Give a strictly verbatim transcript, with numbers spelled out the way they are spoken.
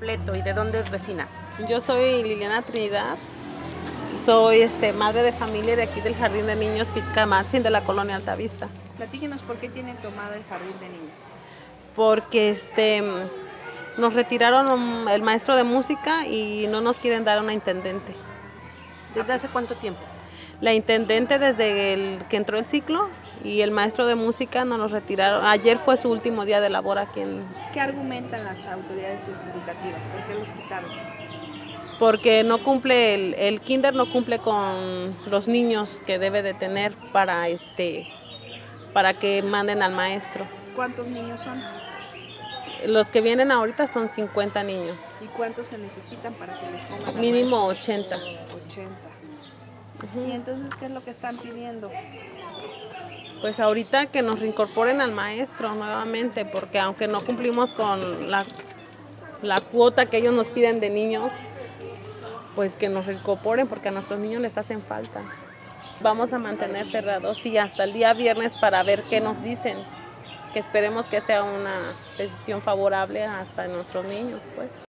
completo y de dónde es vecina? Yo soy Liliana Trinidad, soy este, madre de familia de aquí del Jardín de Niños Pixcamatzin de la colonia Altavista. Platíquenos por qué tienen tomado el Jardín de Niños. Porque este, nos retiraron el maestro de música y no nos quieren dar una intendente. ¿Desde hace cuánto tiempo? La intendente desde el que entró el ciclo y el maestro de música nos los retiraron. Ayer fue su último día de labor aquí en... ¿Qué argumentan las autoridades educativas? ¿Por qué los quitaron? Porque no cumple, el, el kinder no cumple con los niños que debe de tener para, este, para que manden al maestro. ¿Cuántos niños son? Los que vienen ahorita son cincuenta niños. ¿Y cuántos se necesitan para que les pongan? Mínimo ochenta. ochenta. Uh-huh. ¿Y entonces qué es lo que están pidiendo? Pues ahorita que nos reincorporen al maestro nuevamente, porque aunque no cumplimos con la, la cuota que ellos nos piden de niños, pues que nos reincorporen porque a nuestros niños les hacen falta. Vamos a mantener cerrados y hasta el día viernes para ver qué nos dicen, que esperemos que sea una decisión favorable hasta nuestros niños, pues.